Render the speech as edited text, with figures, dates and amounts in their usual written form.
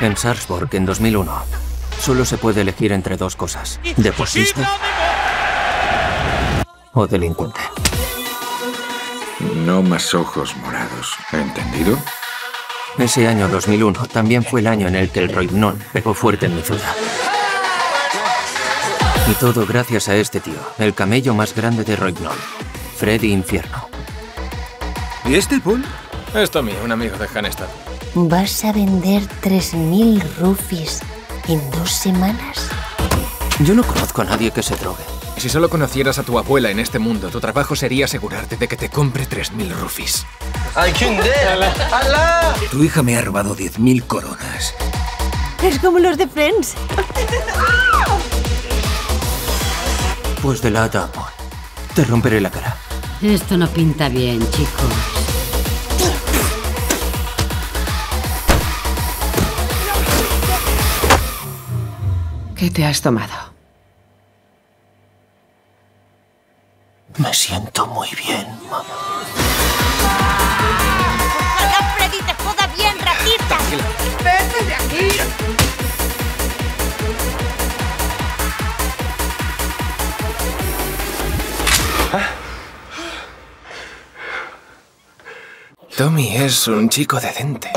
En Sarpsborg, en 2001, solo se puede elegir entre dos cosas: deportista o delincuente. No más ojos morados, ¿entendido? Ese año 2001 también fue el año en el que el Rohypnol pegó fuerte en mi ciudad. Y todo gracias a este tío, el camello más grande de Rohypnol, Freddy Infierno. ¿Y este pool? Es Tommy, un amigo de Hanestad. ¿Vas a vender 3000 rufis en 2 semanas? Yo no conozco a nadie que se drogue. Si solo conocieras a tu abuela en este mundo, tu trabajo sería asegurarte de que te compre 3000 rufis. Tu hija me ha robado 10.000 coronas. Es como los de Friends. Pues delata, amor. Te romperé la cara. Esto no pinta bien, chicos. ¿Qué te has tomado? Me siento muy bien, mamá. ¡Hola, Freddy! ¡Te joda bien, ratita! ¡Vete de aquí! Tommy es un chico decente.